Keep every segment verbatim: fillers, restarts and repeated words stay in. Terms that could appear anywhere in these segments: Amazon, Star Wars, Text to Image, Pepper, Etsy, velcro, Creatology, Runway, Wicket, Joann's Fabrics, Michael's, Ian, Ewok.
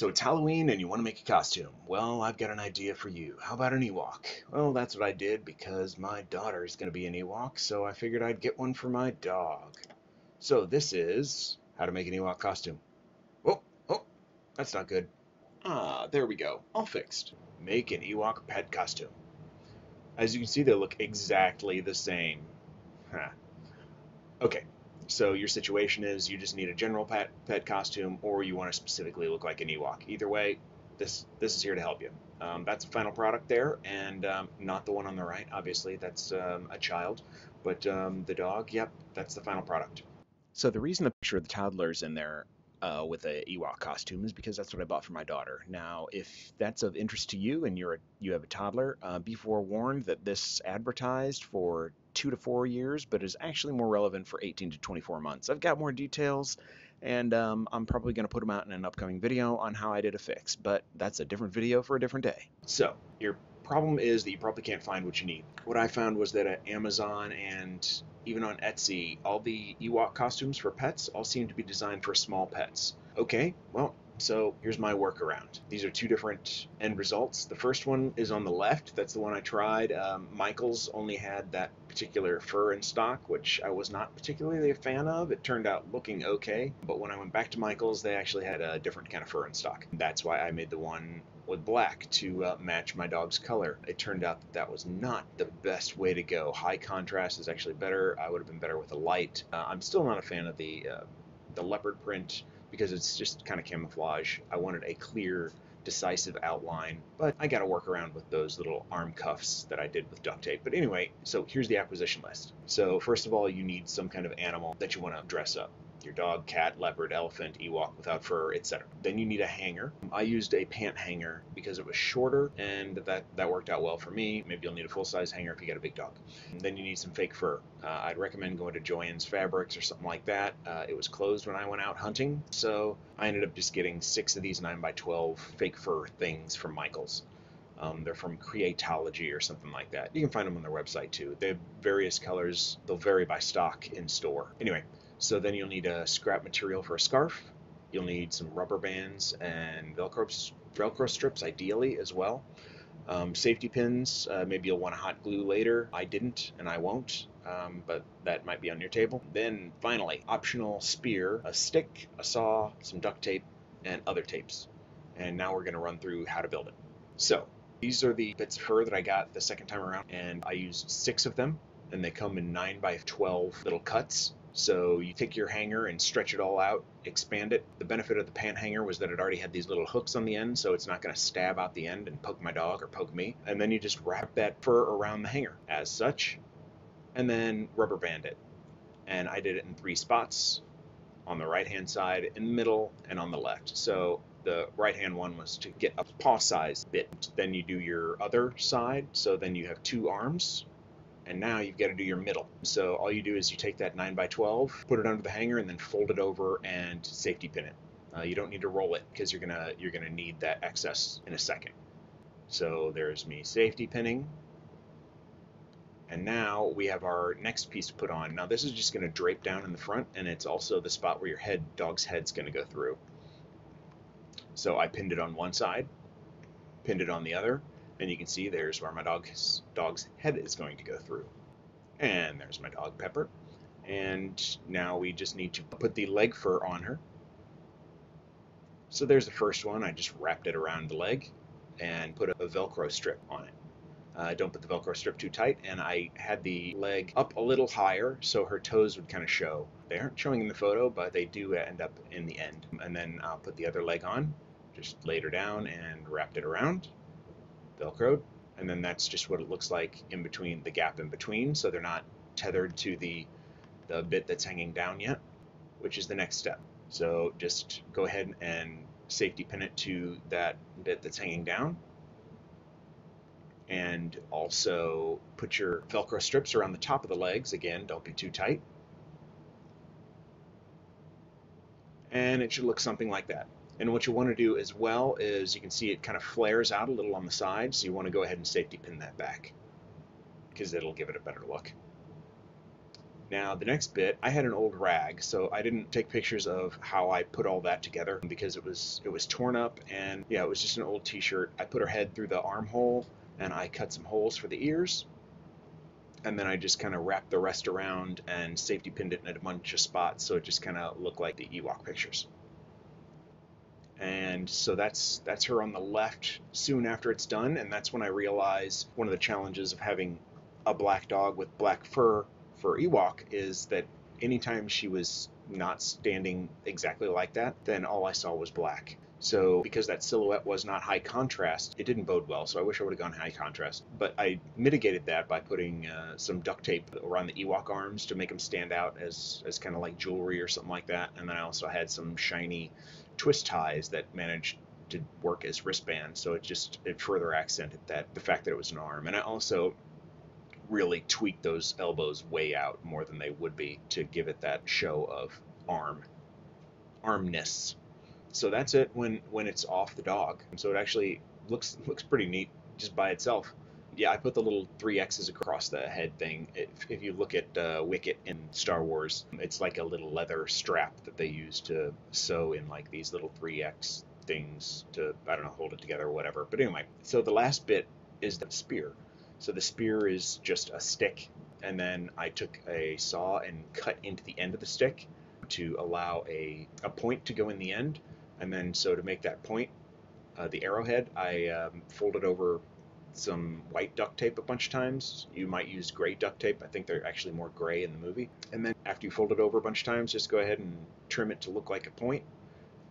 So it's Halloween and you want to make a costume. Well, I've got an idea for you. How about an Ewok? Well, that's what I did because my daughter is going to be an Ewok, so I figured I'd get one for my dog. So this is how to make an Ewok costume. Oh, oh, that's not good. Ah, there we go. All fixed. Make an Ewok pet costume. As you can see, they look exactly the same. Huh. Okay. So your situation is you just need a general pet, pet costume, or you want to specifically look like an Ewok. Either way, this this is here to help you. Um, that's the final product there, and um, not the one on the right. Obviously, that's um, a child, but um, the dog, yep, that's the final product. So the reason the picture of the toddler is in there uh, with an Ewok costume is because that's what I bought for my daughter. Now, if that's of interest to you and you're a, you have a toddler, uh, be forewarned that this advertised for two to four years, but is actually more relevant for eighteen to twenty-four months. I've got more details, and um, I'm probably going to put them out in an upcoming video on how I did a fix, but that's a different video for a different day. So your problem is that you probably can't find what you need. What I found was that at Amazon and even on Etsy, all the Ewok costumes for pets all seem to be designed for small pets. Okay, well, so here's my workaround. These are two different end results. The first one is on the left. That's the one I tried. Um, Michael's only had that particular fur in stock, which I was not particularly a fan of. It turned out looking okay, but when I went back to Michael's, they actually had a different kind of fur in stock. That's why I made the one with black to uh, match my dog's color. It turned out that that was not the best way to go. High contrast is actually better. I would have been better with a light. Uh, I'm still not a fan of the, uh, the leopard print, because it's just kind of camouflage. I wanted a clear, decisive outline, but I got to work around with those little arm cuffs that I did with duct tape. But anyway, so here's the acquisition list. So first of all, you need some kind of animal that you want to dress up. Your dog, cat, leopard, elephant, Ewok without fur, et cetera. Then you need a hanger. I used a pant hanger because it was shorter, and that, that worked out well for me. Maybe you'll need a full-size hanger if you got a big dog. And then you need some fake fur. Uh, I'd recommend going to Joann's Fabrics or something like that. Uh, it was closed when I went out hunting, so I ended up just getting six of these nine by twelve fake fur things from Michael's. Um, they're from Creatology or something like that. You can find them on their website, too. They have various colors. They'll vary by stock in store. Anyway. So then you'll need a scrap material for a scarf. You'll need some rubber bands and Velcro, Velcro strips, ideally, as well. Um, safety pins, uh, maybe you'll want a hot glue later. I didn't, and I won't, um, but that might be on your table. Then, finally, optional spear, a stick, a saw, some duct tape, and other tapes. And now we're going to run through how to build it. So, these are the bits of fur that I got the second time around, and I used six of them, and they come in nine by twelve little cuts. So you take your hanger and stretch it all out, expand it. The benefit of the pant hanger was that it already had these little hooks on the end, so it's not going to stab out the end and poke my dog or poke me. And then you just wrap that fur around the hanger as such, and then rubber band it. And I did it in three spots, on the right-hand side, in the middle, and on the left. So the right-hand one was to get a paw-size bit. Then you do your other side, so then you have two arms. And now you've got to do your middle. So all you do is you take that nine by twelve, put it under the hanger, and then fold it over and safety pin it. Uh, you don't need to roll it because you're gonna you're gonna need that excess in a second. So there's me safety pinning. And now we have our next piece to put on. Now this is just gonna drape down in the front, and it's also the spot where your head, dog's head's gonna go through. So I pinned it on one side, pinned it on the other. And you can see there's where my dog's, dog's head is going to go through. And there's my dog, Pepper. And now we just need to put the leg fur on her. So there's the first one. I just wrapped it around the leg and put a Velcro strip on it. Uh, don't put the Velcro strip too tight. And I had the leg up a little higher so her toes would kind of show. They aren't showing in the photo, but they do end up in the end. And then I'll put the other leg on. Just laid her down and wrapped it around. Velcroed, and then that's just what it looks like in between, the gap in between, so they're not tethered to the the bit that's hanging down yet, which is the next step. So just go ahead and safety pin it to that bit that's hanging down, and also put your Velcro strips around the top of the legs. Again, don't be too tight, and it should look something like that. And what you want to do as well is, you can see it kind of flares out a little on the side, so you want to go ahead and safety pin that back because it'll give it a better look. Now the next bit, I had an old rag, so I didn't take pictures of how I put all that together because it was it was torn up, and yeah, it was just an old t-shirt. I put her head through the armhole and I cut some holes for the ears, and then I just kind of wrapped the rest around and safety pinned it in a bunch of spots so it just kind of looked like the Ewok pictures. And so that's that's her on the left soon after it's done, and that's when I realized one of the challenges of having a black dog with black fur for Ewok is that anytime she was not standing exactly like that, then all I saw was black. So because that silhouette was not high contrast, it didn't bode well, so I wish I would have gone high contrast. But I mitigated that by putting uh, some duct tape around the Ewok arms to make them stand out as, as kind of like jewelry or something like that. And then I also had some shiny twist ties that managed to work as wristbands, so it just it further accented that, the fact that it was an arm. And I also really tweaked those elbows way out more than they would be to give it that show of arm, armness. So that's it when when it's off the dog. So it actually looks looks pretty neat just by itself. Yeah, I put the little three X's across the head thing. If, if you look at uh, Wicket in Star Wars, it's like a little leather strap that they use to sew in like these little three X things to, I don't know, hold it together or whatever. But anyway, so the last bit is the spear. So the spear is just a stick, and then I took a saw and cut into the end of the stick to allow a, a point to go in the end. And then, so to make that point, uh, the arrowhead, I um, folded over some white duct tape a bunch of times. You might use gray duct tape. I think they're actually more gray in the movie. And then after you fold it over a bunch of times, just go ahead and trim it to look like a point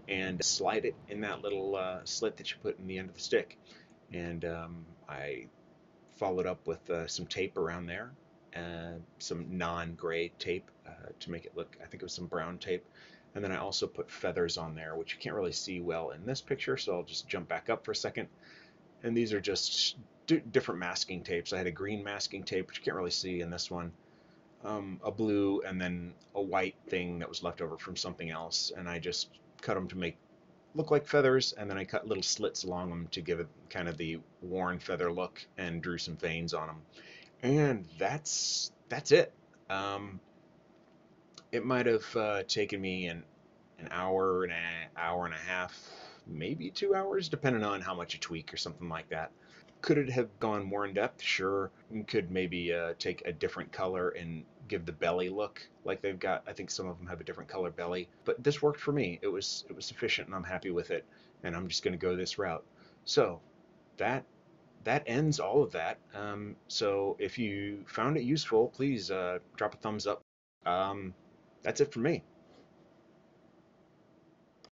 and slide it in that little uh, slit that you put in the end of the stick. And um, I followed up with uh, some tape around there, uh, some non-gray tape uh, to make it look, I think it was some brown tape. And then I also put feathers on there, which you can't really see well in this picture, so I'll just jump back up for a second. And these are just different masking tapes. I had a green masking tape, which you can't really see in this one, um, a blue, and then a white thing that was left over from something else. And I just cut them to make look like feathers, and then I cut little slits along them to give it kind of the worn feather look, and drew some veins on them. And that's, that's it. Um, It might have uh, taken me an, an hour, and a hour and a half, maybe two hours, depending on how much you tweak or something like that. Could it have gone more in depth? Sure. You could maybe uh, take a different color and give the belly look like they've got. I think some of them have a different color belly, but this worked for me. It was it was sufficient, and I'm happy with it. And I'm just going to go this route. So that. That ends all of that. Um, so if you found it useful, please uh, drop a thumbs up. Um, That's it for me.